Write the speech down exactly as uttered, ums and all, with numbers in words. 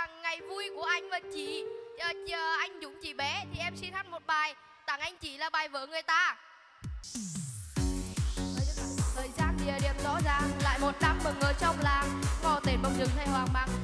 là ngày vui của anh và chị anh Dũng chị bé, thì em xin hát một bài tặng anh chị là bài Vợ Người Ta. Thời gian địa điểm rõ ràng, lại một năm bận ngờ trong làng, ngò tên bông rừng hay hoang mang.